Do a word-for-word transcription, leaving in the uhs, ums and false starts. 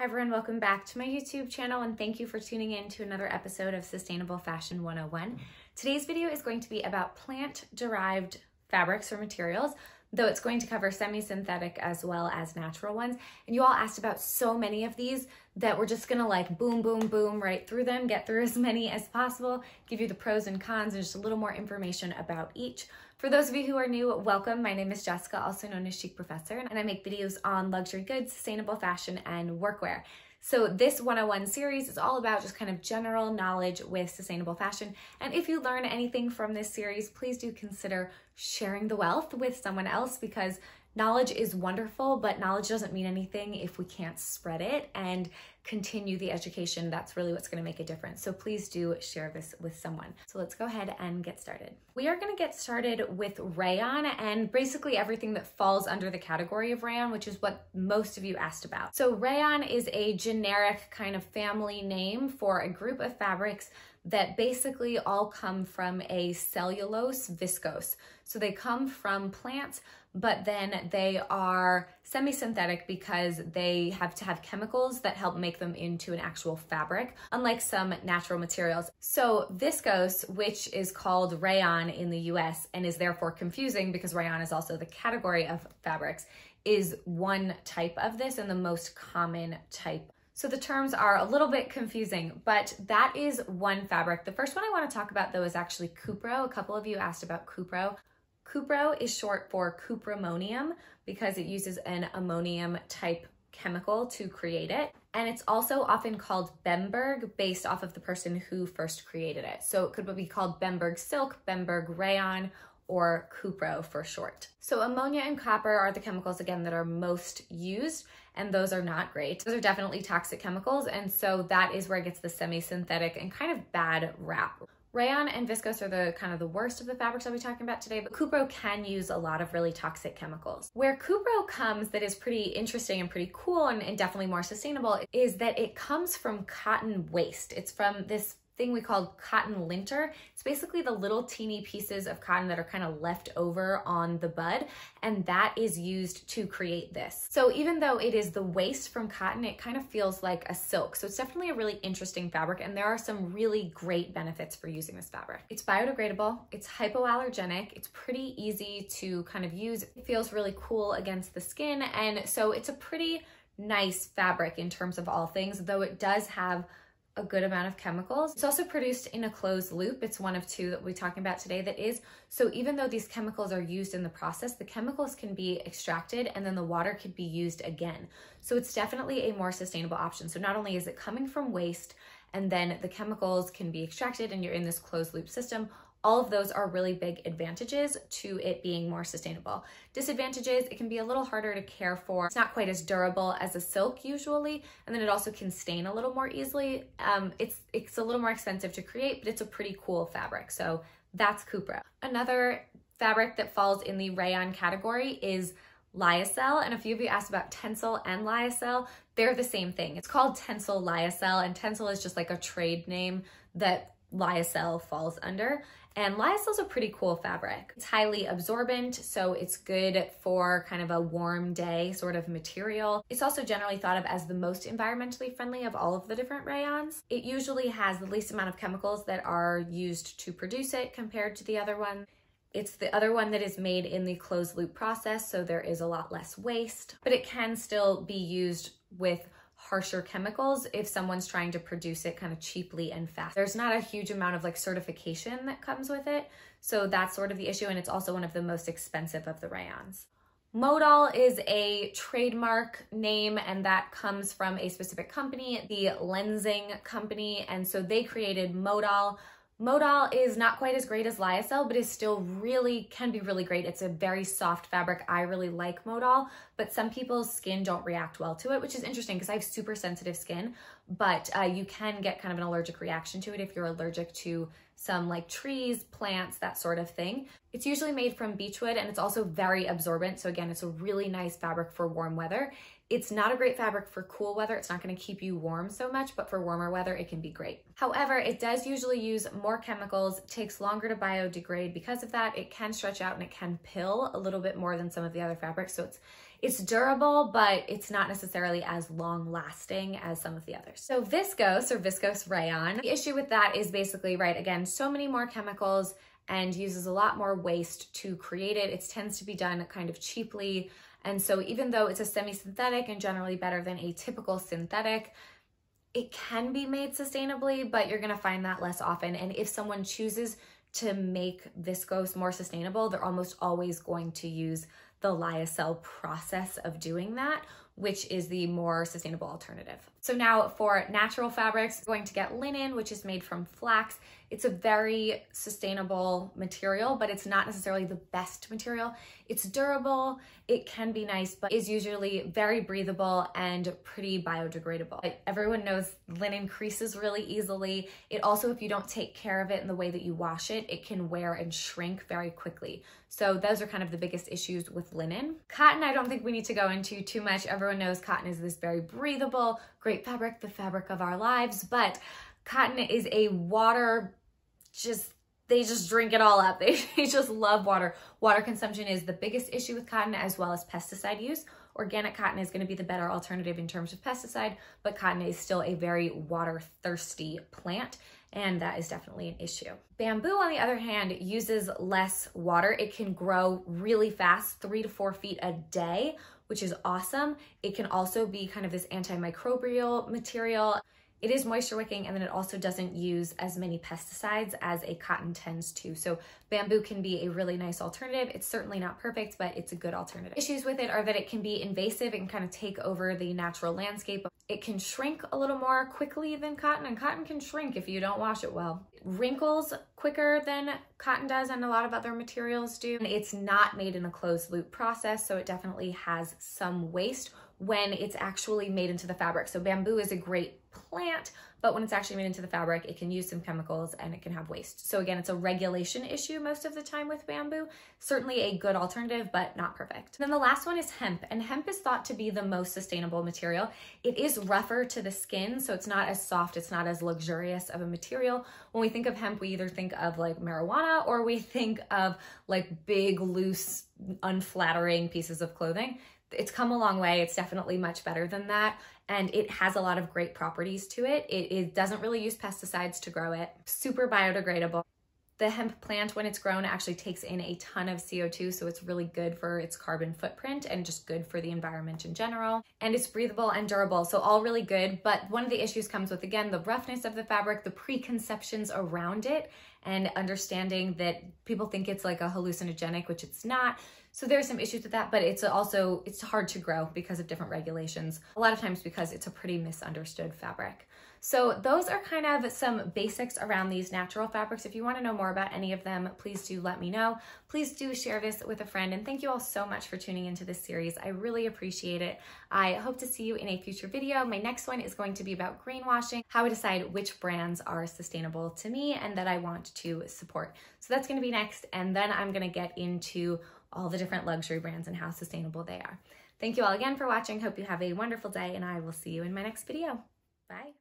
Hi everyone, welcome back to my YouTube channel and thank you for tuning in to another episode of Sustainable Fashion one oh one. Today's video is going to be about plant-derived fabrics or materials, though it's going to cover semi-synthetic as well as natural ones. And you all asked about so many of these that we're just gonna like boom, boom, boom right through them, get through as many as possible, give you the pros and cons and just a little more information about each. For those of you who are new, welcome. My name is Jessica, also known as Chic Professor, and I make videos on luxury goods, sustainable fashion, and workwear. So this one oh one series is all about just kind of general knowledge with sustainable fashion. And if you learn anything from this series, please do consider sharing the wealth with someone else, because knowledge is wonderful, but knowledge doesn't mean anything if we can't spread it and continue the education. That's really what's going to make a difference. So please do share this with someone. So let's go ahead and get started. We are going to get started with rayon and basically everything that falls under the category of rayon, which is what most of you asked about. So rayon is a generic kind of family name for a group of fabrics that basically all come from a cellulose viscose. So they come from plants, but then they are semi-synthetic because they have to have chemicals that help make them into an actual fabric, unlike some natural materials. So viscose, which is called rayon in the U S and is therefore confusing because rayon is also the category of fabrics, is one type of this and the most common type. So the terms are a little bit confusing, but that is one fabric. The first one I want to talk about though is actually cupro. A couple of you asked about cupro. Cupro is short for cupramonium because it uses an ammonium type chemical to create it. And it's also often called bemberg based off of the person who first created it. So it could be called bemberg silk, bemberg rayon, or cupro for short. So ammonia and copper are the chemicals again that are most used, and those are not great. Those are definitely toxic chemicals, and so that is where it gets the semi-synthetic and kind of bad rap. Rayon and viscose are the kind of the worst of the fabrics I'll be talking about today, but cupro can use a lot of really toxic chemicals. Where cupro comes that is pretty interesting and pretty cool and, and definitely more sustainable is that it comes from cotton waste. It's from this thing we call cotton linter. It's basically the little teeny pieces of cotton that are kind of left over on the bud, and that is used to create this. So even though it is the waste from cotton, it kind of feels like a silk. So it's definitely a really interesting fabric, and there are some really great benefits for using this fabric. It's biodegradable, it's hypoallergenic, it's pretty easy to kind of use. It feels really cool against the skin, and so it's a pretty nice fabric in terms of all things, though it does have a good amount of chemicals. It's also produced in a closed loop. It's one of two that we're talking about today that is. So even though these chemicals are used in the process, the chemicals can be extracted and then the water could be used again. So it's definitely a more sustainable option. So not only is it coming from waste and then the chemicals can be extracted and you're in this closed loop system, all of those are really big advantages to it being more sustainable. Disadvantages, it can be a little harder to care for. It's not quite as durable as a silk usually, and then it also can stain a little more easily. Um, it's, it's a little more expensive to create, but it's a pretty cool fabric. So that's cupro. Another fabric that falls in the rayon category is Lyocell, and a few of you asked about Tencel and Lyocell. They're the same thing. It's called Tencel Lyocell, and Tencel is just like a trade name that Lyocell falls under. And Lyocell is a pretty cool fabric. It's highly absorbent, so it's good for kind of a warm day sort of material. It's also generally thought of as the most environmentally friendly of all of the different rayons. It usually has the least amount of chemicals that are used to produce it compared to the other one. It's the other one that is made in the closed loop process, so there is a lot less waste, but it can still be used with harsher chemicals if someone's trying to produce it kind of cheaply and fast. There's not a huge amount of like certification that comes with it, so that's sort of the issue, and it's also one of the most expensive of the rayons. Modal is a trademark name, and that comes from a specific company, the Lenzing Company, and so they created Modal. Modal is not quite as great as Lyocell, but is still really, can be really great. It's a very soft fabric. I really like Modal, but some people's skin don't react well to it, which is interesting because I have super sensitive skin, but uh, you can get kind of an allergic reaction to it if you're allergic to some like trees, plants, that sort of thing. It's usually made from beechwood, and it's also very absorbent. So again, it's a really nice fabric for warm weather. It's not a great fabric for cool weather. It's not gonna keep you warm so much, but for warmer weather, it can be great. However, it does usually use more chemicals, takes longer to biodegrade because of that. It can stretch out and it can pill a little bit more than some of the other fabrics. So it's It's durable, but it's not necessarily as long lasting as some of the others. So viscose or viscose rayon, the issue with that is basically, right, again, so many more chemicals and uses a lot more waste to create it. It tends to be done kind of cheaply. And so even though it's a semi-synthetic and generally better than a typical synthetic, it can be made sustainably, but you're gonna find that less often. And if someone chooses to make viscose more sustainable, they're almost always going to use the Lyocell process of doing that, which is the more sustainable alternative. So now for natural fabrics, we're going to get linen, which is made from flax. It's a very sustainable material, but it's not necessarily the best material. It's durable, it can be nice, but is usually very breathable and pretty biodegradable. Everyone knows linen creases really easily. It also, if you don't take care of it in the way that you wash it, it can wear and shrink very quickly. So those are kind of the biggest issues with linen. Cotton, I don't think we need to go into too much. Everyone knows cotton is this very breathable, great fabric, the fabric of our lives, but cotton is a water, just, they just drink it all up. They, they just love water. Water consumption is the biggest issue with cotton, as well as pesticide use. Organic cotton is going to be the better alternative in terms of pesticide, but cotton is still a very water thirsty plant, and that is definitely an issue. Bamboo, on the other hand, uses less water. It can grow really fast, three to four feet a day, which is awesome. It can also be kind of this antimicrobial material. It is moisture wicking, and then it also doesn't use as many pesticides as a cotton tends to. So bamboo can be a really nice alternative. It's certainly not perfect, but it's a good alternative. Issues with it are that it can be invasive and kind of take over the natural landscape. It can shrink a little more quickly than cotton, and cotton can shrink if you don't wash it well. It wrinkles quicker than cotton does, and a lot of other materials do. And it's not made in a closed loop process, so it definitely has some waste when it's actually made into the fabric. So bamboo is a great plant, but when it's actually made into the fabric, it can use some chemicals and it can have waste. So again, it's a regulation issue most of the time with bamboo. Certainly a good alternative, but not perfect. Then the last one is hemp, and hemp is thought to be the most sustainable material. It is rougher to the skin, so it's not as soft, it's not as luxurious of a material. When we think of hemp, we either think of like marijuana, or we think of like big, loose, unflattering pieces of clothing. It's come a long way. It's definitely much better than that. And it has a lot of great properties to it. It, it doesn't really use pesticides to grow it. Super biodegradable. The hemp plant, when it's grown, actually takes in a ton of C O two, so it's really good for its carbon footprint and just good for the environment in general. And it's breathable and durable, so all really good. But one of the issues comes with, again, the roughness of the fabric, the preconceptions around it, and understanding that people think it's like a hallucinogenic, which it's not. So there's some issues with that, but it's also, it's hard to grow because of different regulations. A lot of times because it's a pretty misunderstood fabric. So those are kind of some basics around these natural fabrics. If you want to know more about any of them, please do let me know. Please do share this with a friend, and thank you all so much for tuning into this series. I really appreciate it. I hope to see you in a future video. My next one is going to be about greenwashing, how I decide which brands are sustainable to me and that I want to support. So that's going to be next, and then I'm going to get into all the different luxury brands and how sustainable they are. Thank you all again for watching. Hope you have a wonderful day, and I will see you in my next video. Bye.